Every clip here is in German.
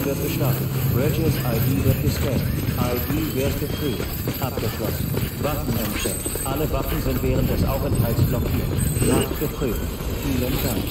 Schein wird gestartet. Bridges ID wird gescannt. ID wird geprüft. Abgeschlossen. Waffeneinschein. Alle Waffen sind während des Aufenthalts blockiert. Nachgeprüft. Vielen Dank.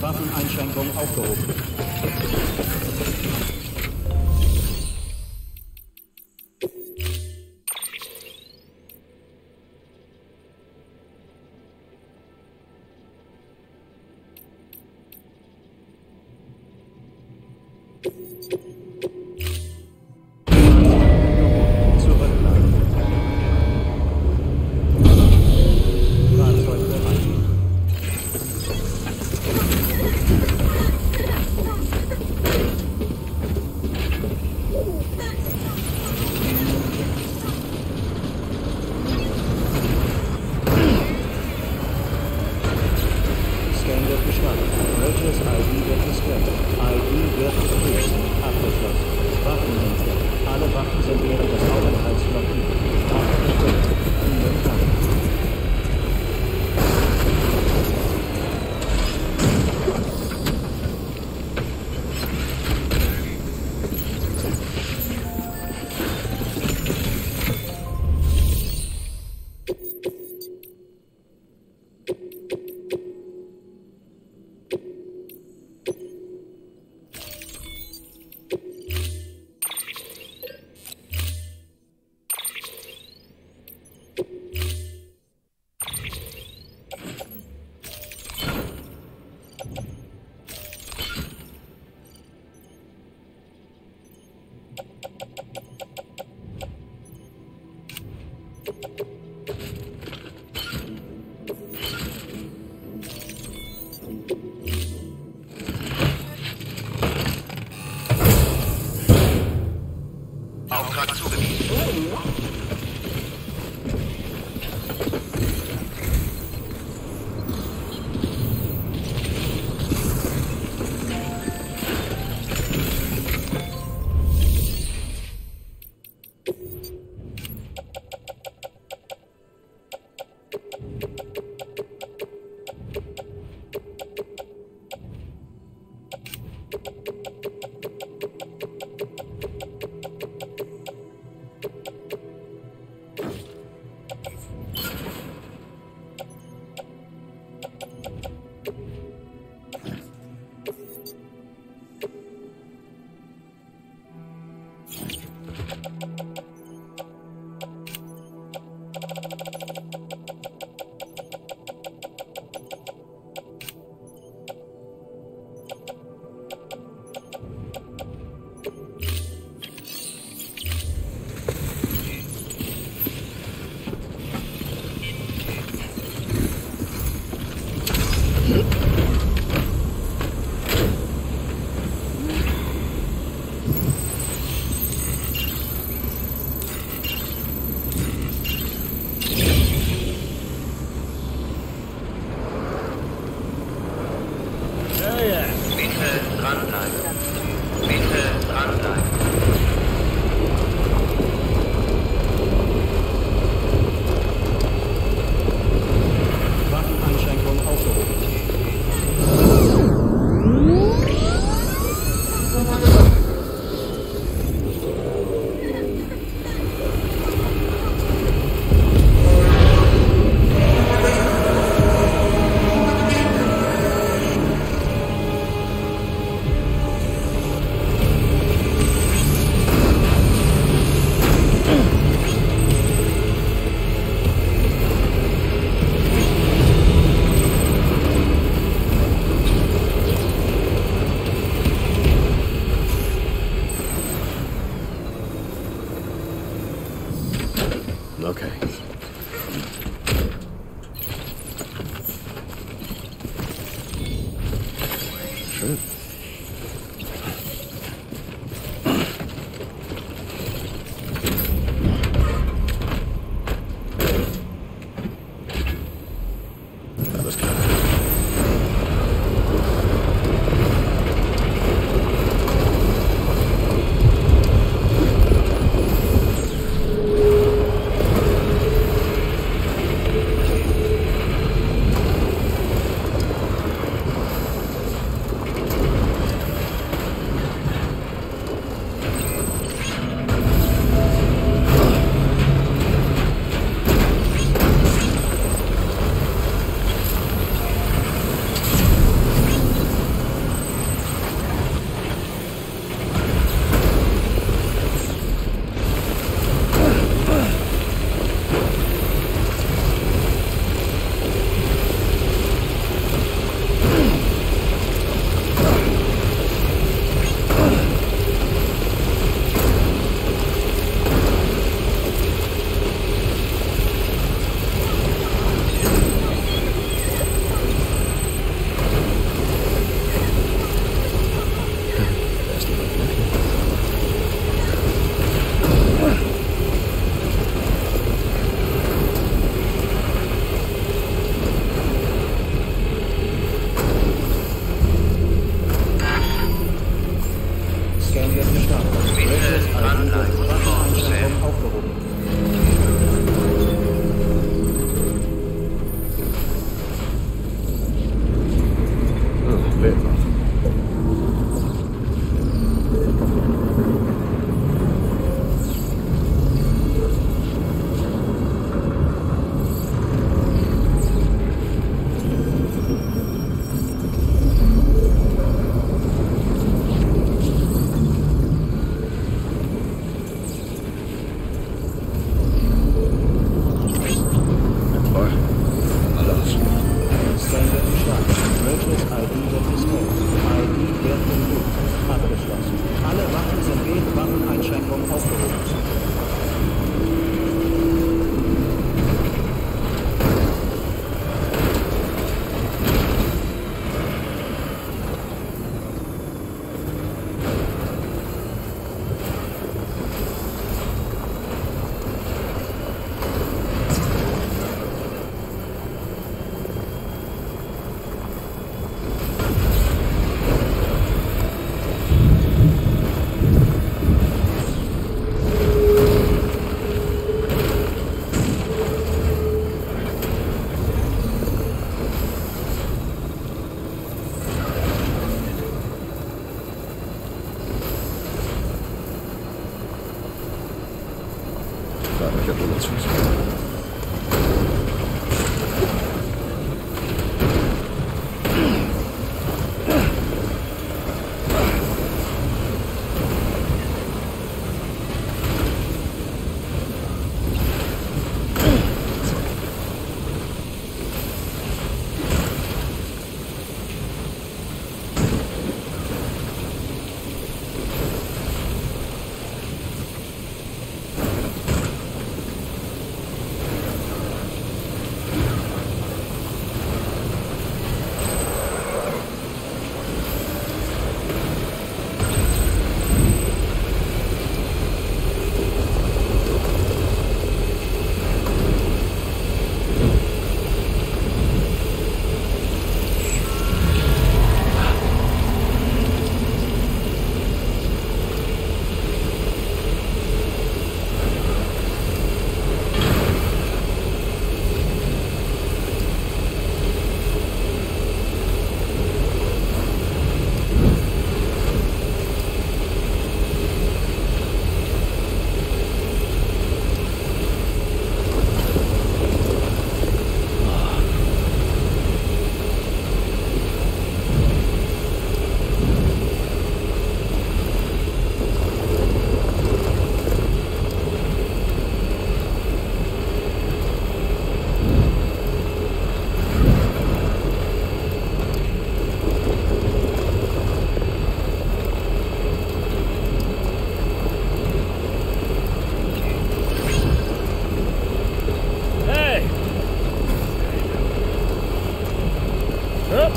Waffeneinschränkung aufgehoben. Okay. Schön.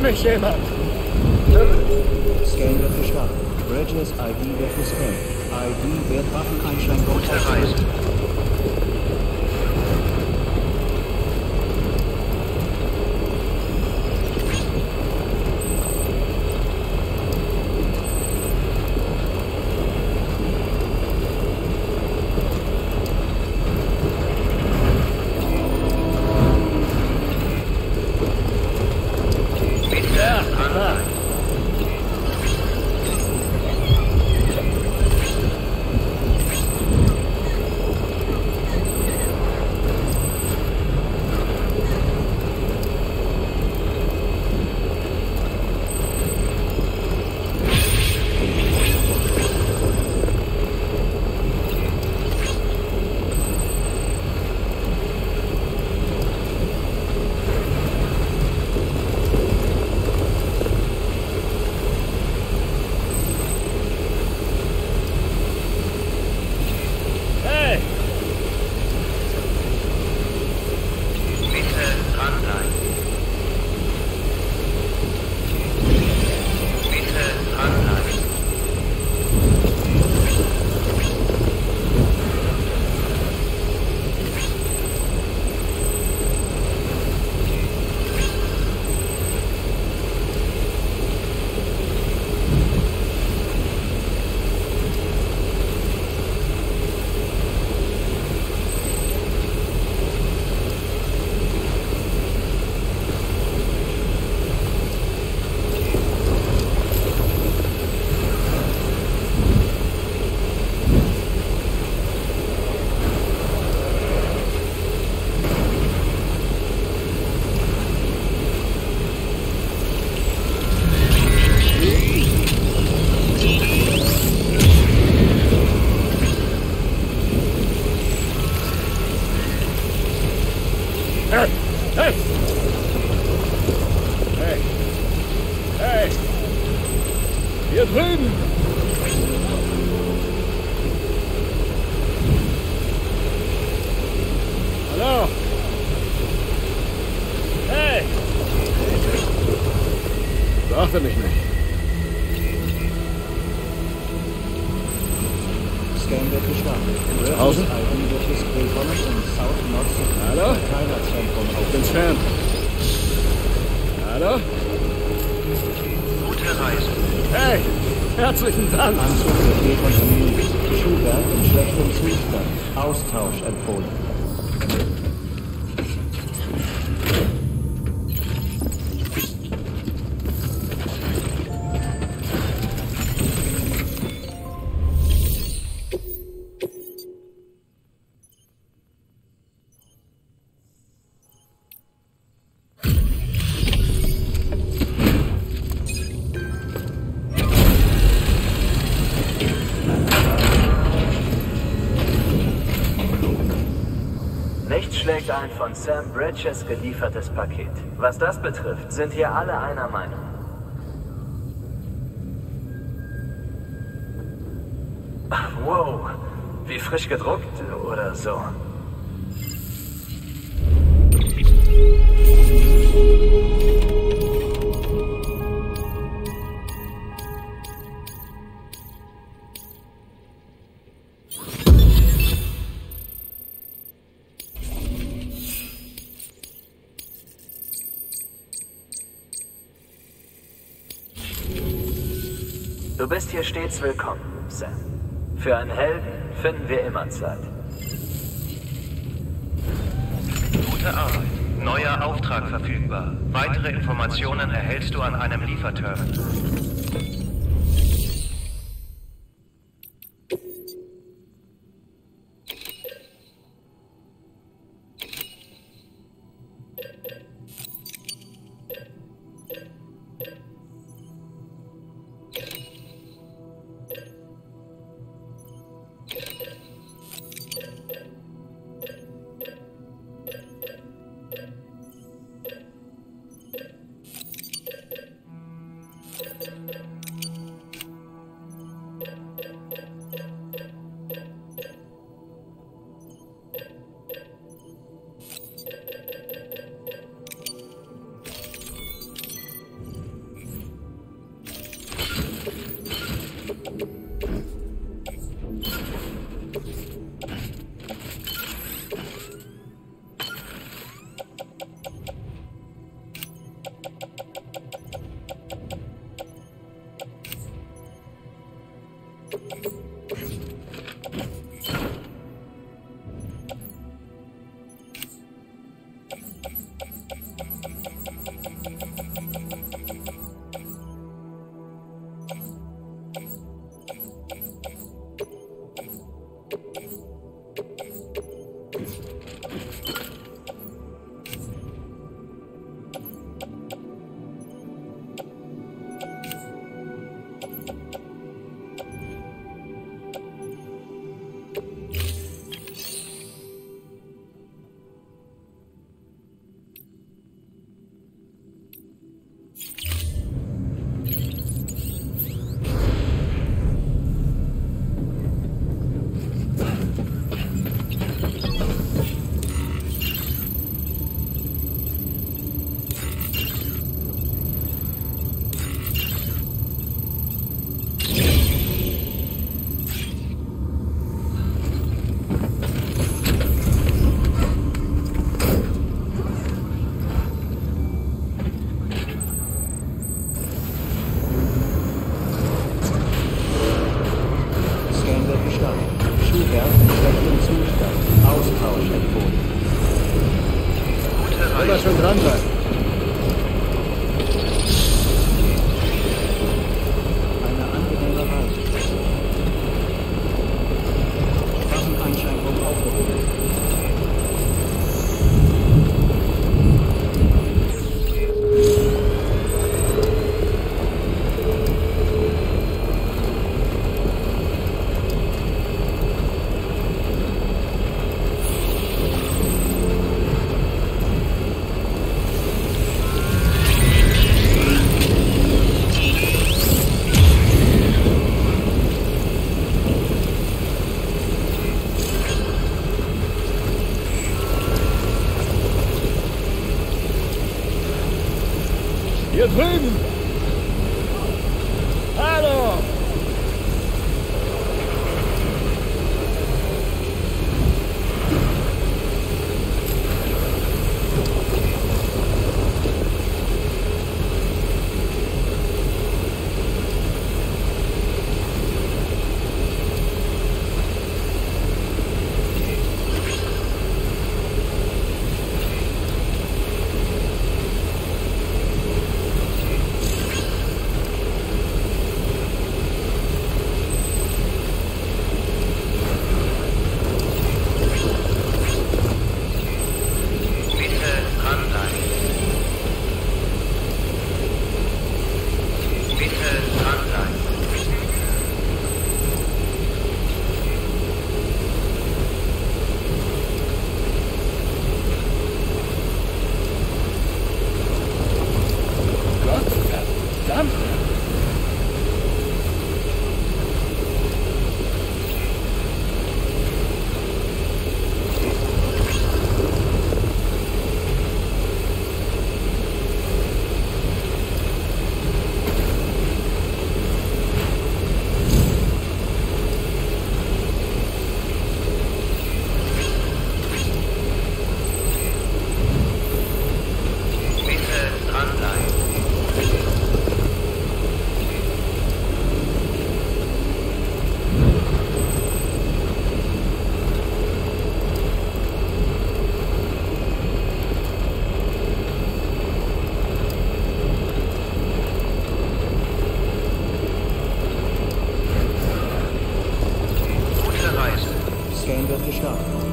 mich jemand! Scan wird gestartet. Bridges ID wird gescannt. ID wird Waffeneinschein erreicht. Herzlichen Dank! Anzug wird dekontaminiert. Schuhwerk in schlechtem Zustand. Austausch empfohlen. Ein von Sam Bridges geliefertes Paket. Was das betrifft, sind hier alle einer Meinung. Ach, wow, wie frisch gedruckt oder so. Du bist hier stets willkommen, Sam. Für einen Helden finden wir immer Zeit. Gute Arbeit. Neuer Auftrag verfügbar. Weitere Informationen erhältst du an einem Lieferterminal. der Bestand. Schuhwerk in schlechtem Zustand. Austausch empfohlen. Immer schon dran sein. Eine angenehme Reise. Waffeneinschein wurde aufgehoben. Hier drüben! Hallo!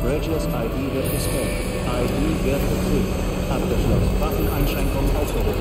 Bridges ID wird gescannt. ID wird geprüft. Abgeschlossen. Waffeneinschein kommt aufgehoben.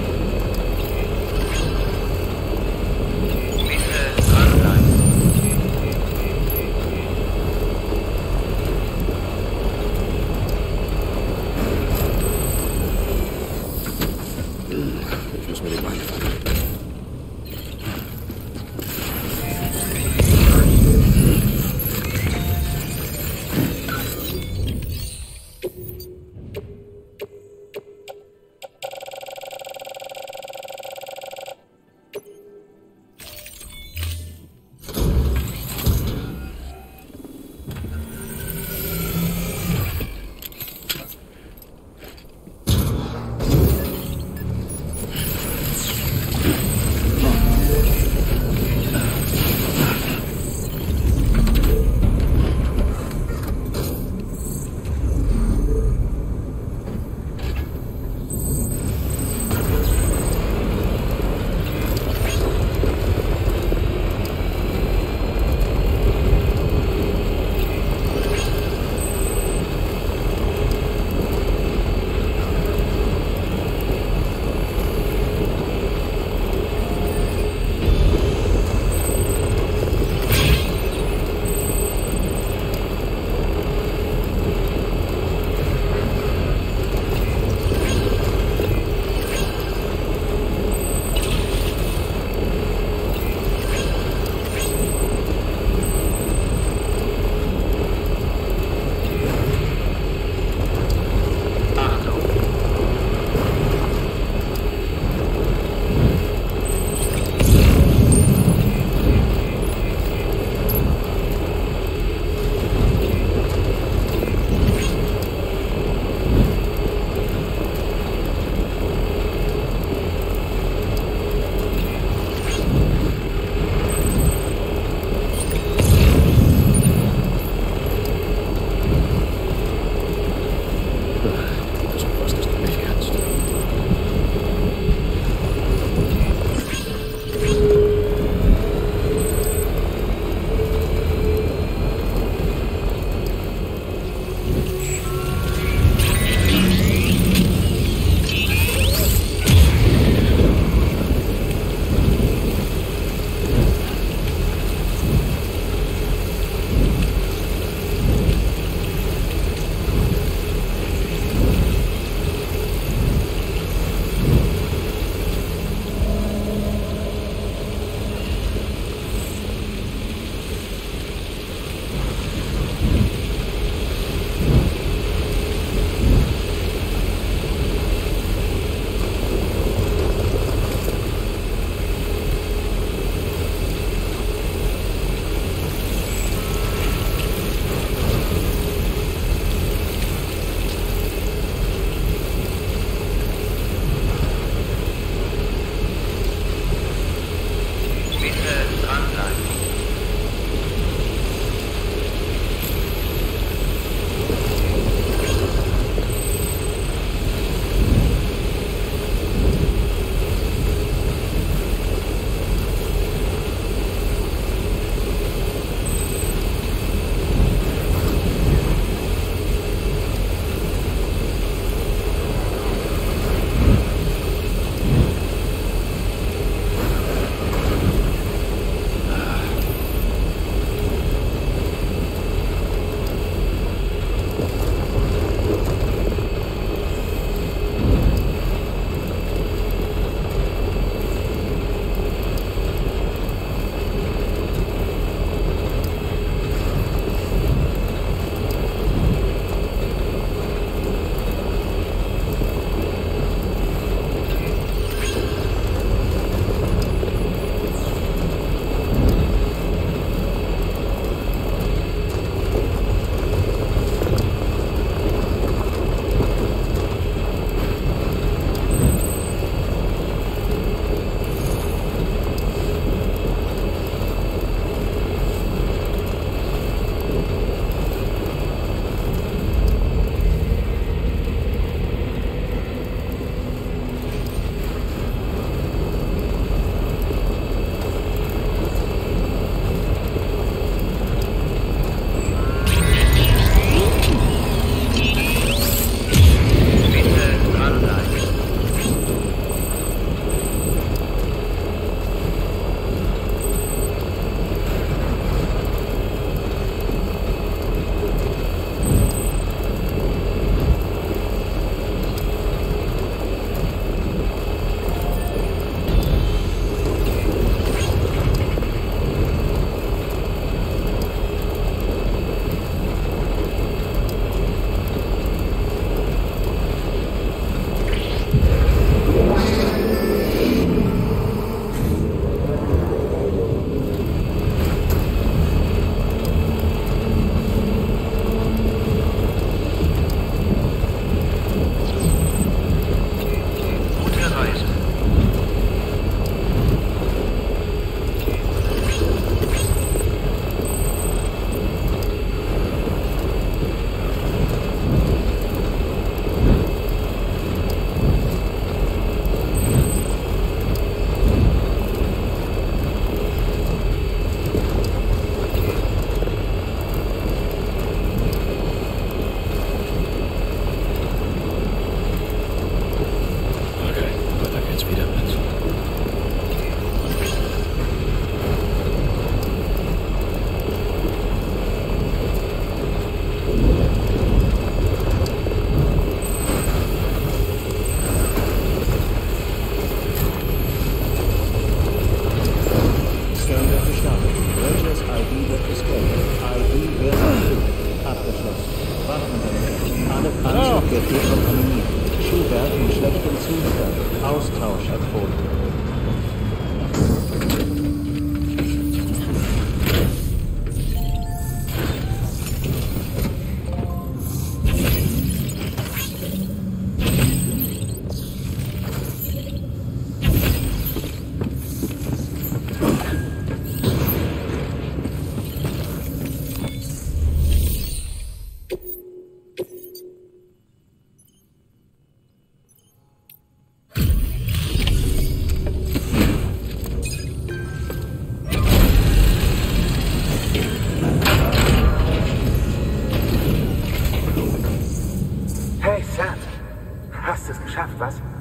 wird Dekontaminiert, Schuhwerk in schlechtem Zustand, Austausch empfohlen.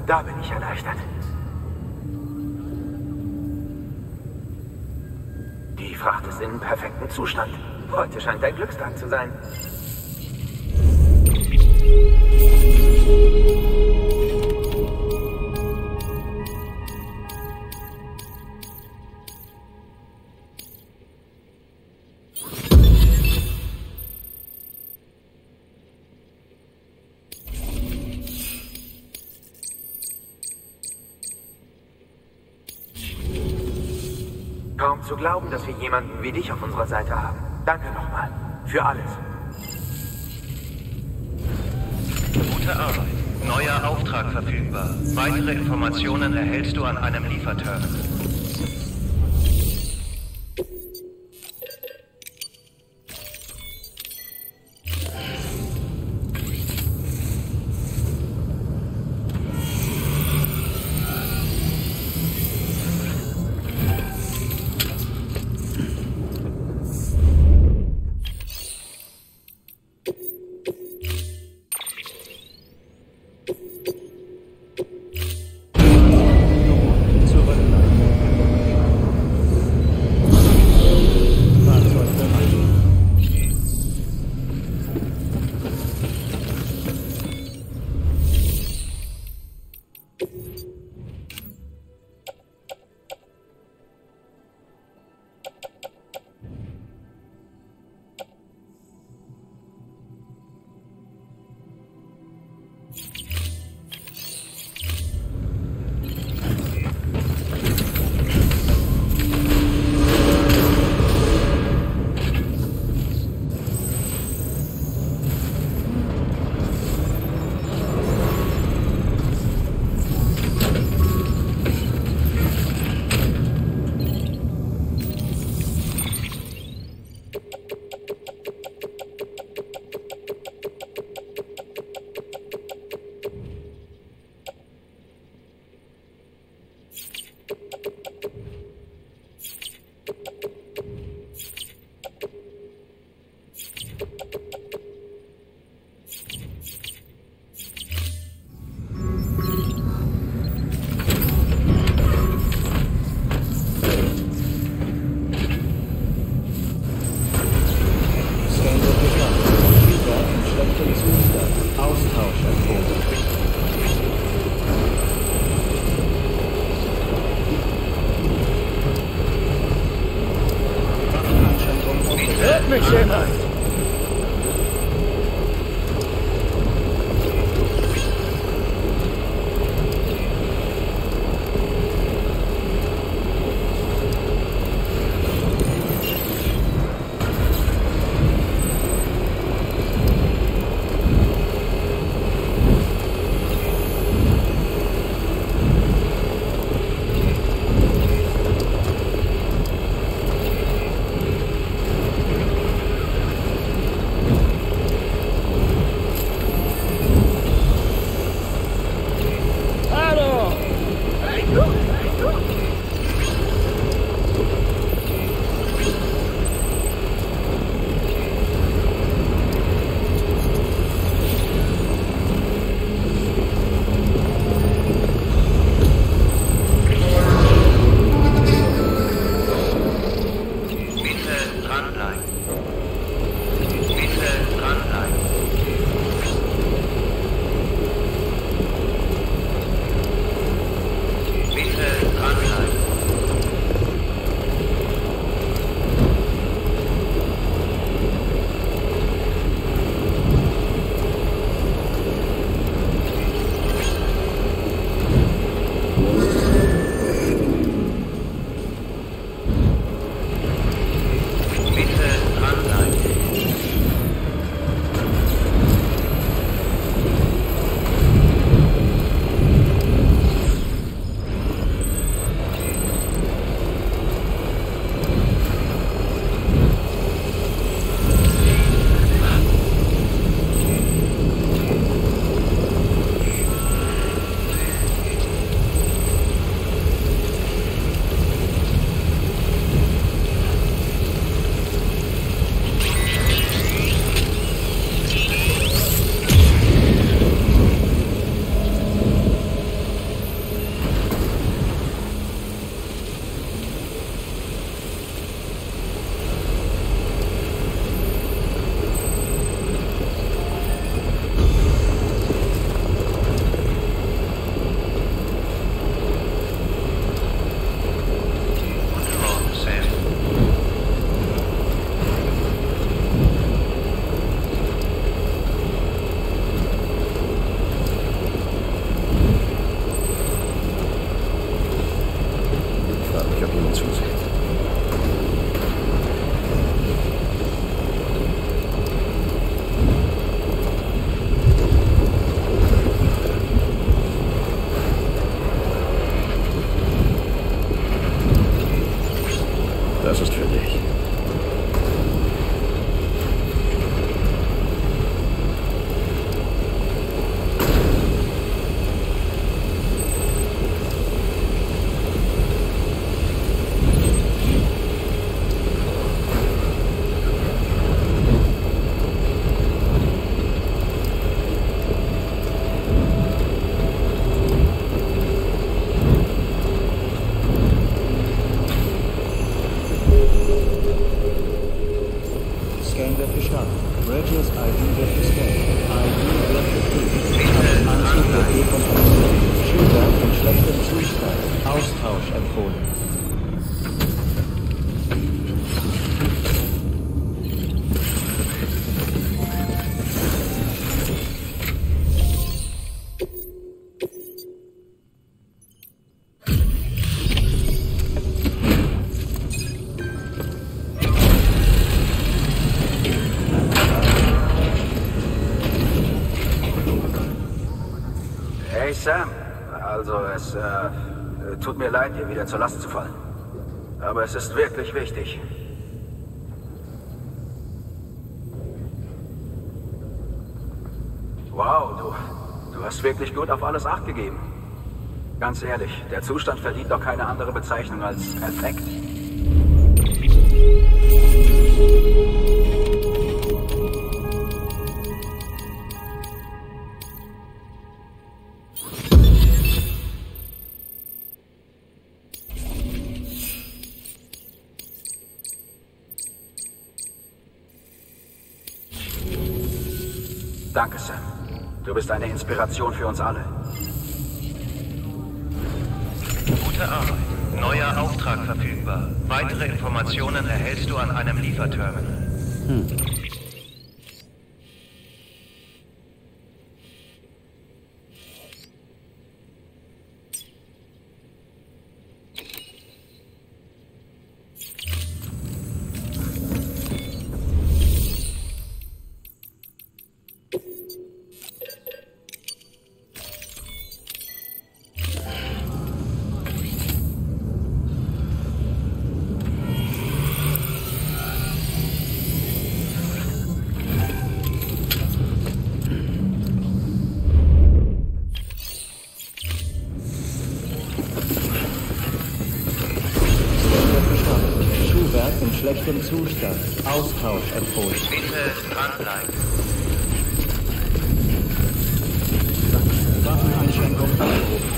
Da bin ich erleichtert. Die Fracht ist in perfektem Zustand. Heute scheint ein Glückstag zu sein. Kaum zu glauben, dass wir jemanden wie dich auf unserer Seite haben. Danke nochmal. Für alles. Gute Arbeit. Neuer Auftrag verfügbar. Weitere Informationen erhältst du an einem Lieferterminal. Zurück. Bridges, ID Deficit, ID Deficit, Anzug der Dekonstruktion, Schüler in schlechtem Zustand, Austausch empfohlen. Hey Sam, also es tut mir leid, dir wieder zur Last zu fallen, aber es ist wirklich wichtig. Wow, du hast wirklich gut auf alles Acht gegeben. Ganz ehrlich, der Zustand verdient doch keine andere Bezeichnung als perfekt. Danke, Sam. Du bist eine Inspiration für uns alle. Gute Arbeit. Neuer Auftrag verfügbar. Weitere Informationen erhältst du an einem Lieferterminal. Schlechtem Zustand. Austausch empfohlen. Bitte dranbleiben. Waffeneinschränkung aufgehoben.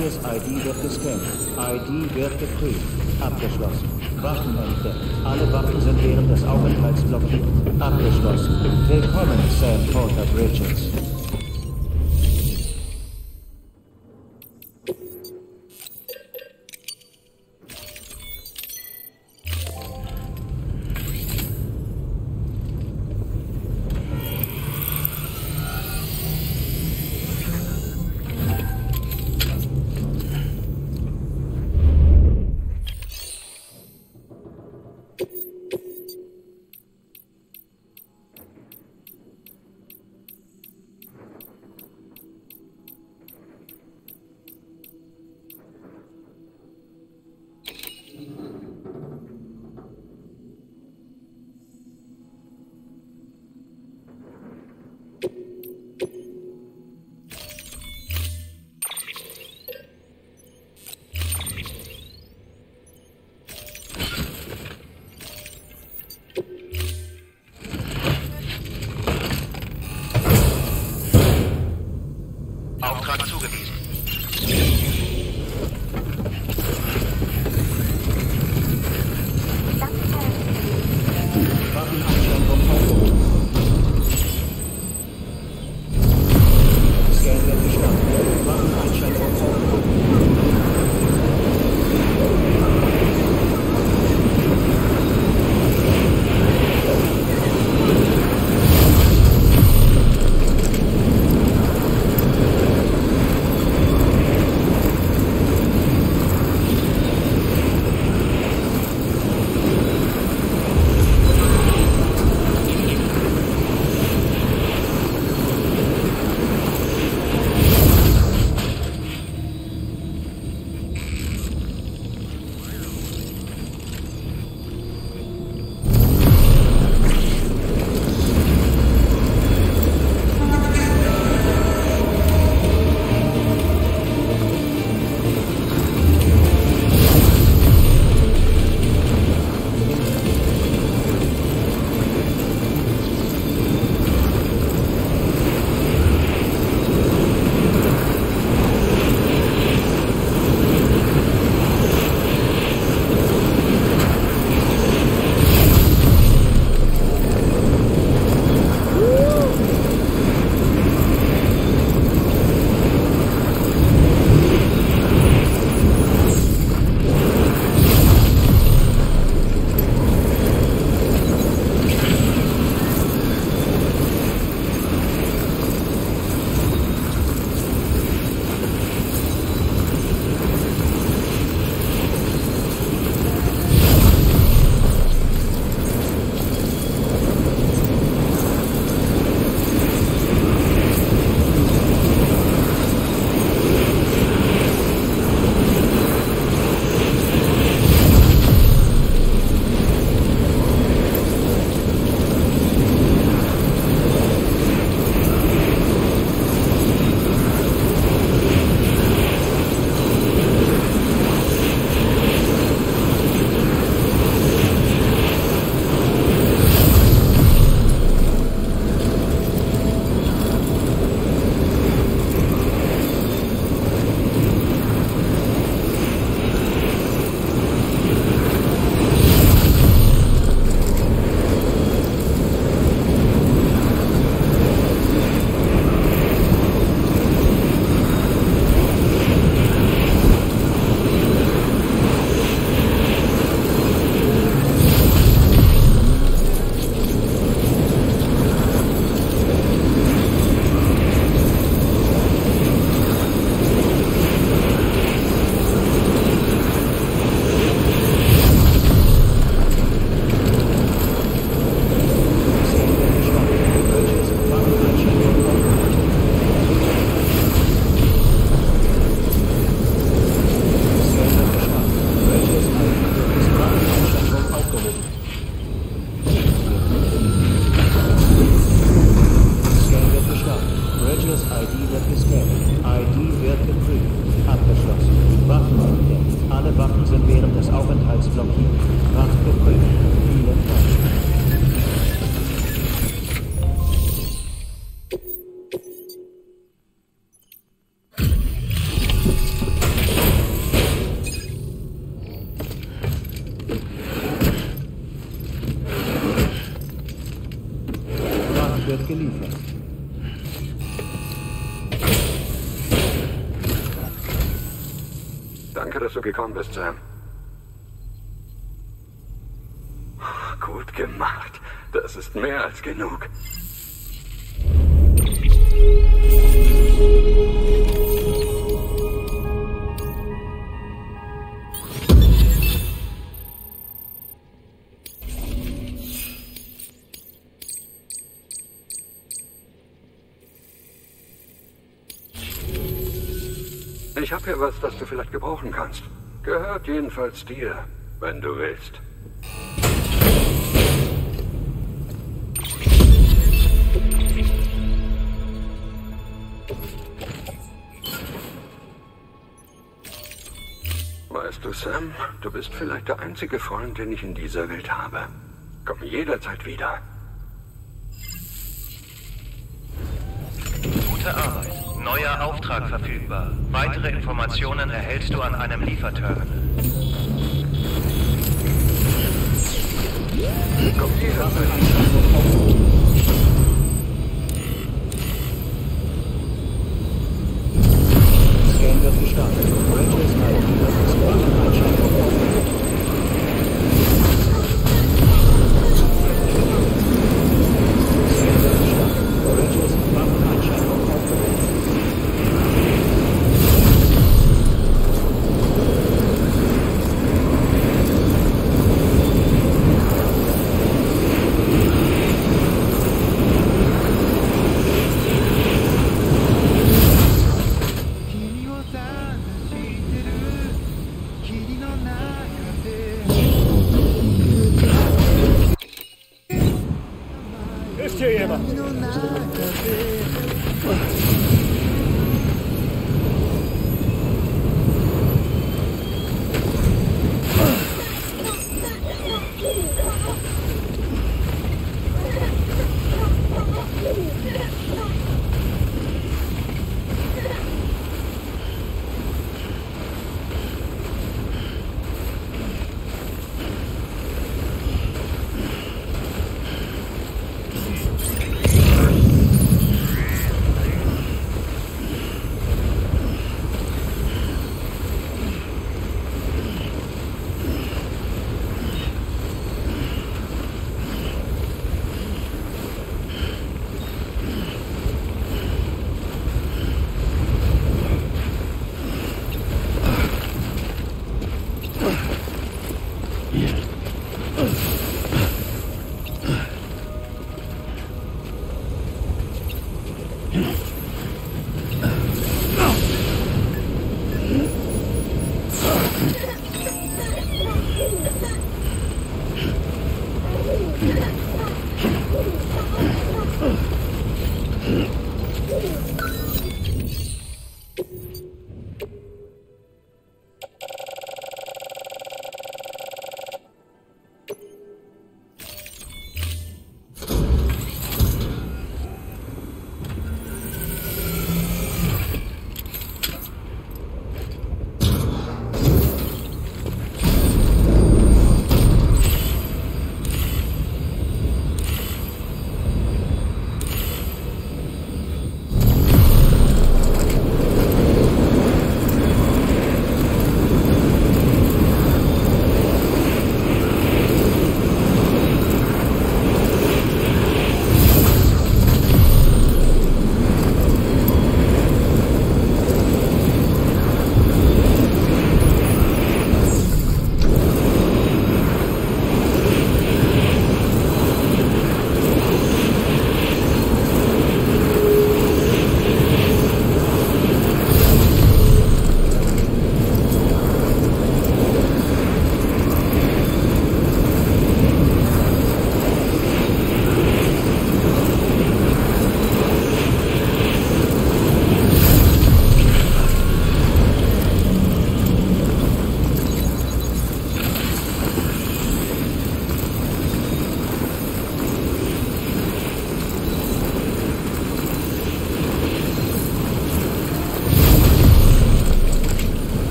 Bridges ID wird gescannt. ID wird geprüft. Abgeschlossen. Waffenhefte. Alle Waffen sind während des Aufenthalts blockiert. Abgeschlossen. Willkommen, Sam Porter Bridges. geliefert. Danke, dass du gekommen bist, Sam. Gut gemacht. Das ist mehr als genug. Ich habe hier was, das du vielleicht gebrauchen kannst. Gehört jedenfalls dir, wenn du willst. Weißt du, Sam, du bist vielleicht der einzige Freund, den ich in dieser Welt habe. Komm jederzeit wieder. Gute Arbeit. Neuer Auftrag verfügbar. Weitere Informationen erhältst du an einem Lieferterminal. Komm jederzeit. Scan wird gestartet. Bridges melden, dass das Waffeneinschein verworfen wird. Scan wird gestartet. Bridges Waffeneinschein verworfen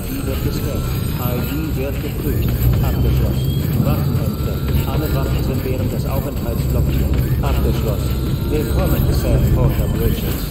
ID wird gescannt. ID wird geprüft. Abgeschlossen. Waffenhändler. Alle Waffen sind während des Aufenthalts blockiert. Abgeschlossen. Willkommen, Sam Bridges.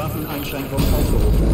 Waffeneinschein vom Aufgerufen.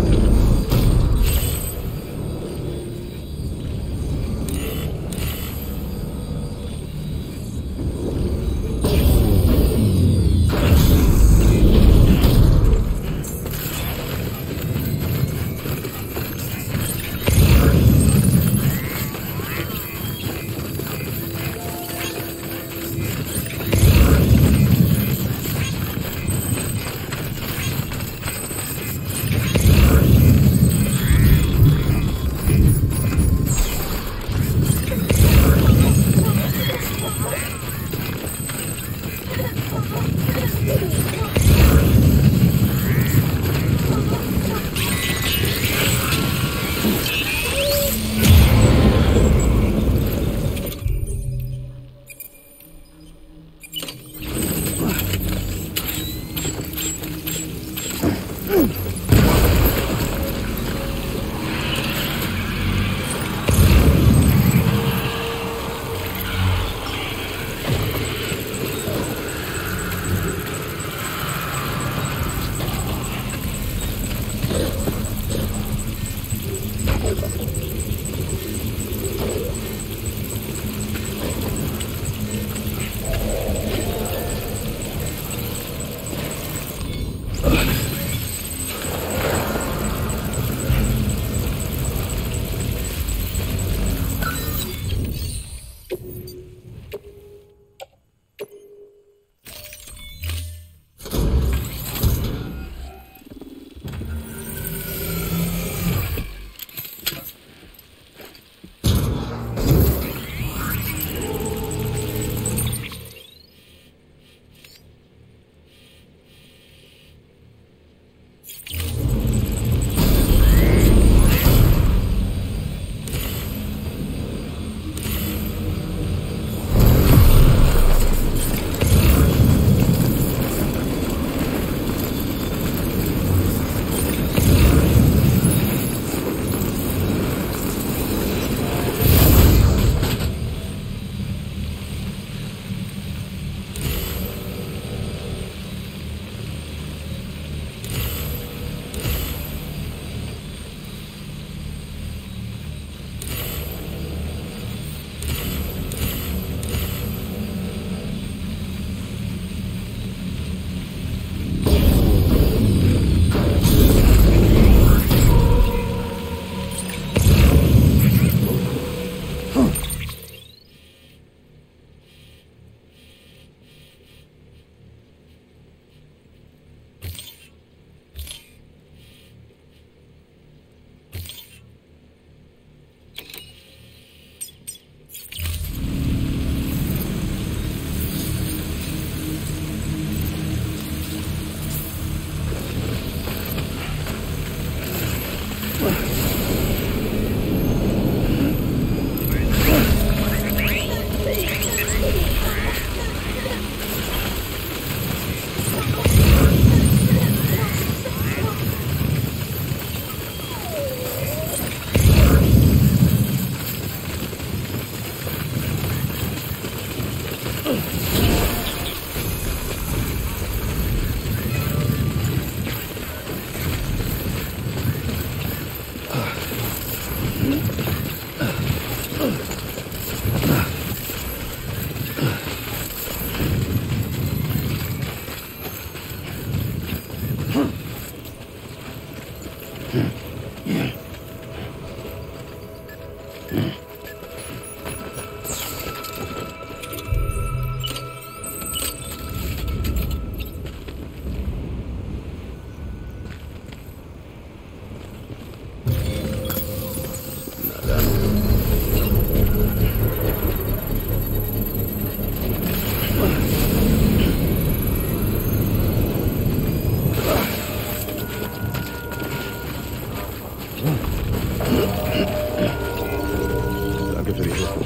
Danke für die Hilfe.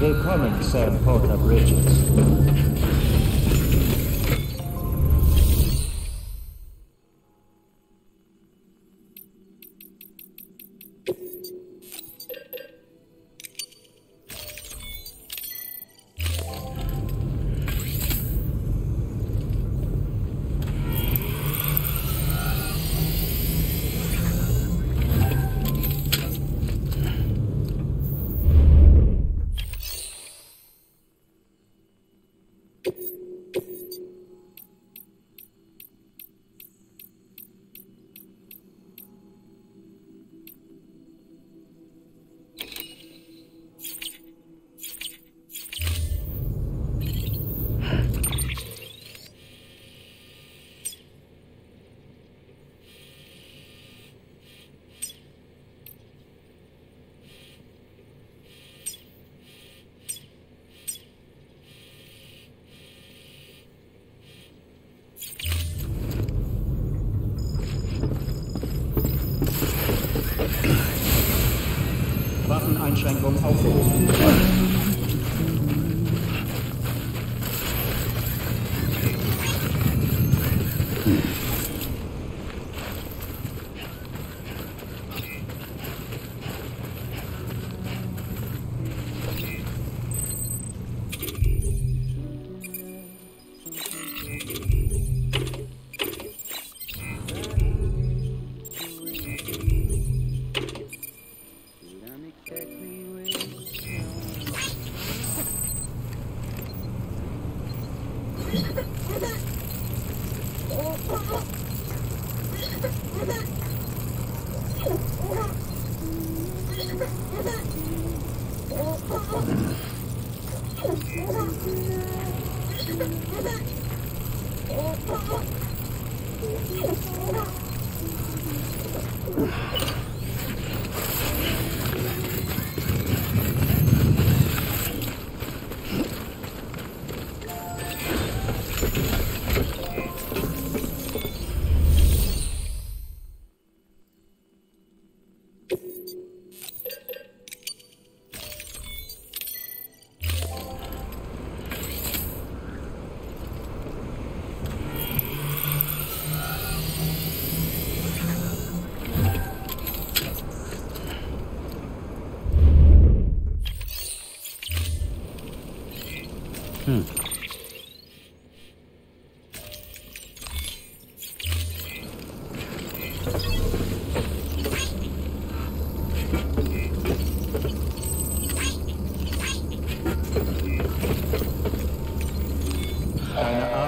Willkommen, Sam Bridges. Waffeneinschränkung aufgehoben. Eine